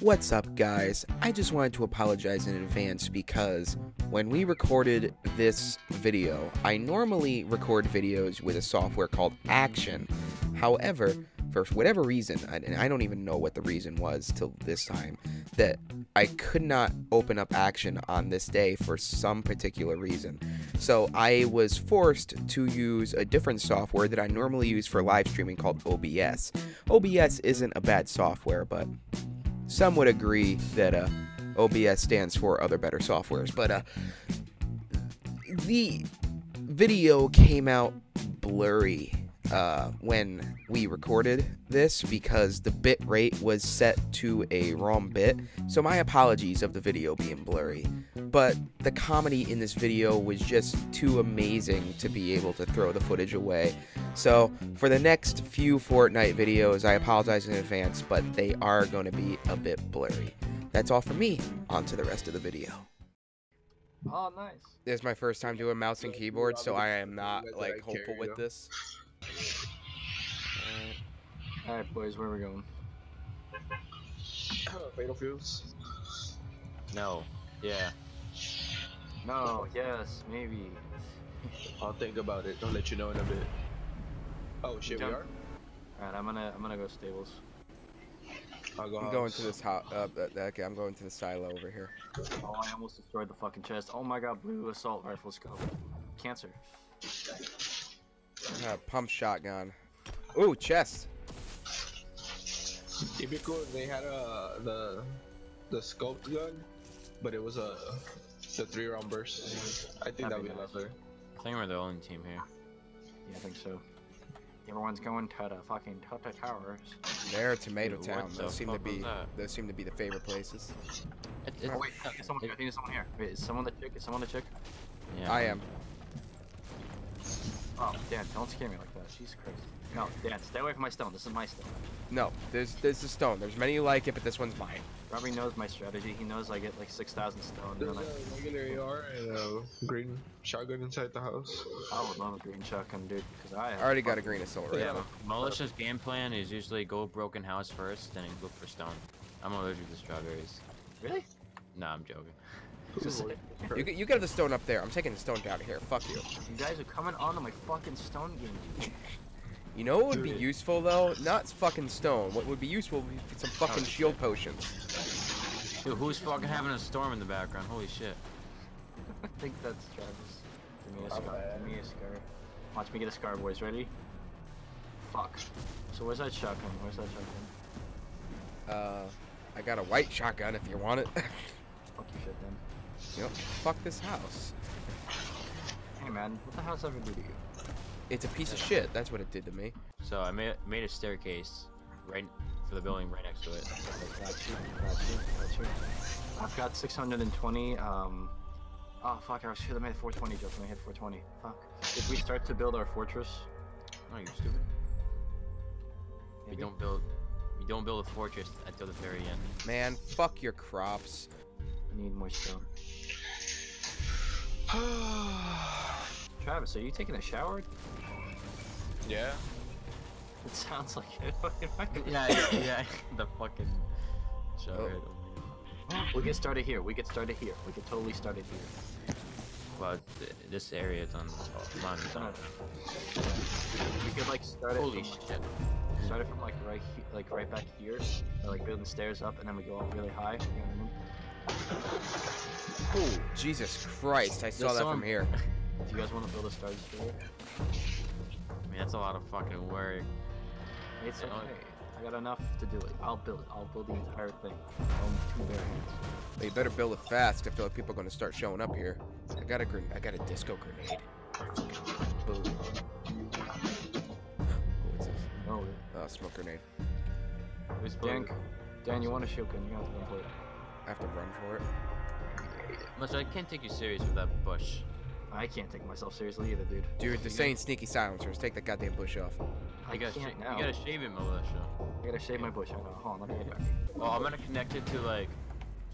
What's up, guys? I just wanted to apologize in advance because when we recorded this video, I normally record videos with a software called Action. However, for whatever reason, and I don't even know what the reason was till this time, that I could not open up Action on this day for some particular reason. So I was forced to use a different software that I normally use for live streaming called OBS. OBS isn't a bad software, but some would agree that OBS stands for other better softwares, but the video came out blurry when we recorded this because the bit rate was set to a wrong bit, so my apologies of the video being blurry, but the comedy in this video was just too amazing to be able to throw the footage away. So for the next few Fortnite videos, I apologize in advance, but they are going to be a bit blurry. That's all from me. On to the rest of the video. Oh, nice. This is my first time doing mouse and keyboard, so I am not, like, hopeful with this. Alright, boys, where are we going? Fatal Fields? No. Yeah. No, yes, maybe. I'll think about it. I'll let you know in a bit. Oh shit, we are? Alright, I'm gonna go stables. I'll go going to this house. Okay, I'm going to the silo over here. Oh, I almost destroyed the fucking chest. Oh my god, blue assault rifle scope. Cancer. Pump shotgun. Ooh, chest. It'd be cool if they had the scope gun, but it was a 3-round burst. I think that'd be nice. I think we're the only team here. Yeah, I think so. Everyone's going to the fucking Tatta Towers. They're Tomato Town. Those seem to be the favorite places. Oh, wait, I think there's someone here. Wait, is someone the chick? Is someone the chick? Yeah. I am. Oh, Dan, don't scare me like that. Jesus Christ. No, Dan, stay away from my stone. This is my stone. No, there's a stone. There's many like it, but this one's mine. Robbie knows my strategy. He knows I get like 6,000 stone. There's and a regular AR and a green shotgun inside the house. I would love a green shotgun, dude, because I already got a green assault rifle. Yeah, Malicious game plan is usually go broken house first, then look for stone. I'm allergic to strawberries. Really? Nah, I'm joking. You got the stone up there. I'm taking the stone down here. Fuck you. You guys are coming onto my fucking stone game. You know what would be useful though? Not fucking stone. What would be useful would be some fucking shield potions. Dude, who's fucking having a storm in the background? Holy shit. I think that's Travis. Give me a scar. Give me a scar. Watch me get a scar, boys. Ready? Fuck. So where's that shotgun? Where's that shotgun? I got a white shotgun if you want it. Fuck your shit then. Yep. Fuck this house. Hey man, what the house ever do to you? It's a piece of shit. That's what it did to me. So I made a staircase right for the building right next to it. I've got 620. Oh fuck! I should have made a 420 joke when I hit 420. Fuck. If we start to build our fortress. Oh, you stupid. Maybe. We don't build a fortress until the very end. Man, fuck your crops. I need more stone. Travis, are you taking a shower? Yeah. It sounds like it. Yeah. The fucking shower. Oh. We'll get started here. We get totally started here. Well, this area is on. We could like start it. Holy shit. Start it from like right back here, or, like building stairs up, and then we go up really high. You know what I mean? Oh, Jesus Christ, I saw that from here. Do you guys want to build a Star Destroyer? I mean, that's a lot of fucking work. It's okay. I got enough to do it. I'll build it. I'll build the entire thing. Well, you better build it fast. I feel like people are going to start showing up here. I got a disco grenade. Boom. What's this? Oh, smoke grenade. Dan, you want a shotgun? You have to complete it. I have to run for it. Much I can't take you serious with that bush. I can't take myself seriously either, dude. Dude, they're saying sneaky silencers. Take that goddamn bush off. You gotta shave it, militia. I gotta shave my bush. Hold on, let me get back. Well, I'm gonna connect it to like,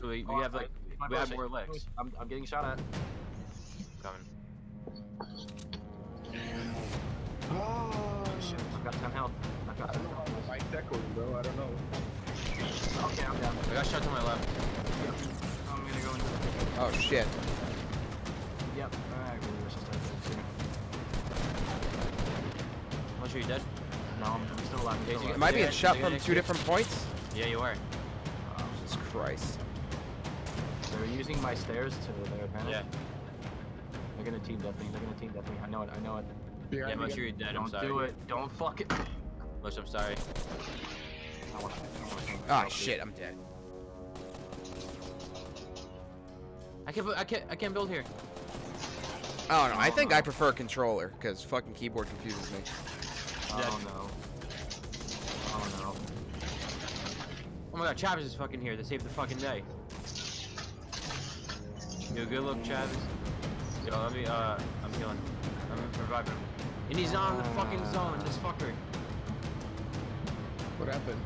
so we have like, we have more legs. I'm getting shot at. Coming. Oh shit! I've got 10 health. I don't know. Okay, I'm down. I got shot to my left. Yep. I'm gonna go into the... Oh, shit. Yep. I really wish I started too. What, are you dead? No, I'm still alive. Yeah, am I being shot from two different points? Yeah, you are. Oh, Jesus Christ. They're using my stairs to their advantage. Yeah. They're gonna team death me. They're gonna team death me. I know it. I know it. Yeah, yeah, Mush, you're dead. I'm sorry. Don't do it. Don't fuck it. Mush, I'm sorry. Oh shit, I'm dead. I can't build here. Oh no, I think I prefer controller, cause fucking keyboard confuses me. Oh no. Oh no. Oh my god, Travis is fucking here. They saved the fucking day. Yo, good luck, Travis. Yo, let me, I'm healing. I'm reviving him. And he's not in the fucking zone, this fucker. What happened?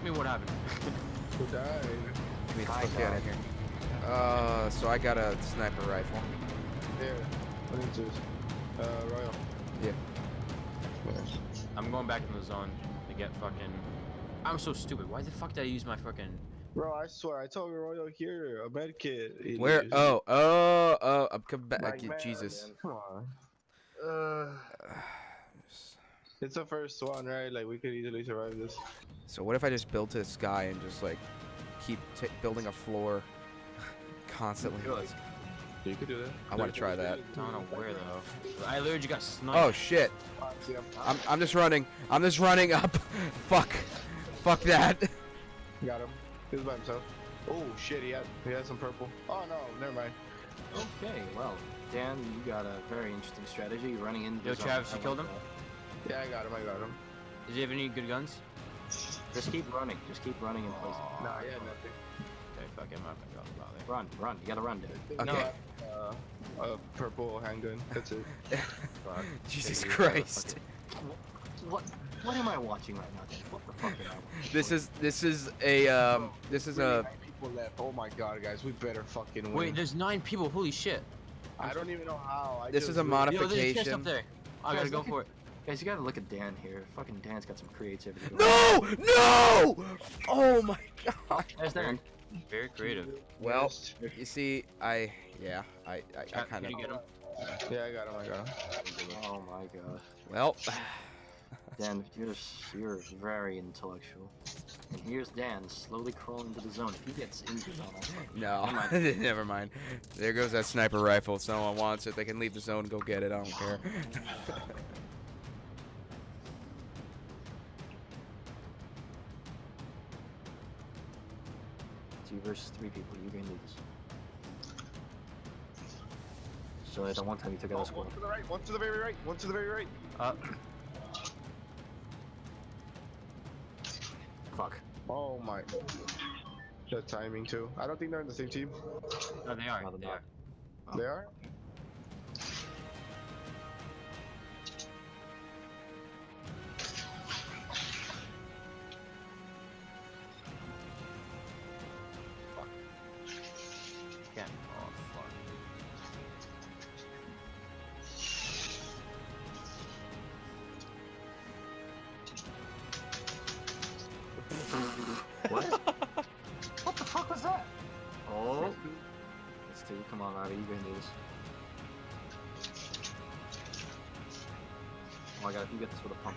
I mean, what happened? Who died? Get me the fuck out of here. So I got a sniper rifle. There. What is this? Royal. Yeah. Nice. I'm going back in the zone to get fucking... I'm so stupid. Why the fuck did I use my fucking... Bro, I swear, I told Royal here, a medkit. Where? Oh, oh, oh, I'm coming back. Like, Jesus. Man. Come on. It's the first one, right? Like, we could easily survive this. So what if I just build to the sky and just, like, keep building a floor constantly? You could do that. I want to try that. I don't know where, though. I literally got sniped. Oh, shit. I'm just running. I'm just running up. Fuck. Fuck that. Got him. He was by himself. Oh, shit. He had some purple. Oh, no. Never mind. Okay, well, Dan, you got a very interesting strategy running into the zone. Yo, Travis, you killed him? Yeah, I got him. Does he have any good guns? Just keep running. Just keep running in place. Nah, yeah, nothing. Okay, fuck him up. Run. You gotta run, dude. Okay. No, a purple handgun. That's it. Fuck. Jesus Christ. What am I watching right now, dude? What the fuck am I watching? This is 9 people left. Oh my god, guys. We better fucking win. Wait, there's 9 people. Holy shit. I don't even know how. This is a modification. Yo, there's a chest up there. I gotta go for it. Guys, you gotta look at Dan here. Fucking Dan's got some creativity. No! No! Oh my god. That's Dan. Very creative. Well, you see, I kind of... Did you get him? Yeah, I got him. Oh my god. Well. Dan, you're very intellectual. And here's Dan, slowly crawling into the zone. If he gets injured on us. No, never mind. There goes that sniper rifle. If someone wants it, they can leave the zone and go get it. I don't care. Versus 3 people, you can do this. So at one time you took out a squad. One to the right, one to the very right. Fuck. Oh my. The timing too. I don't think they're in the same team. No, they are. No, they are. Oh. They are? Oh my god, if you get this with a pump,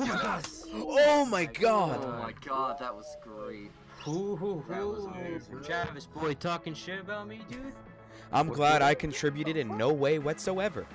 you won't cry. Oh my god! Oh my god! Oh my god, that was great. That was amazing. Travis boy talking shit about me, dude? I'm glad I contributed in no way whatsoever.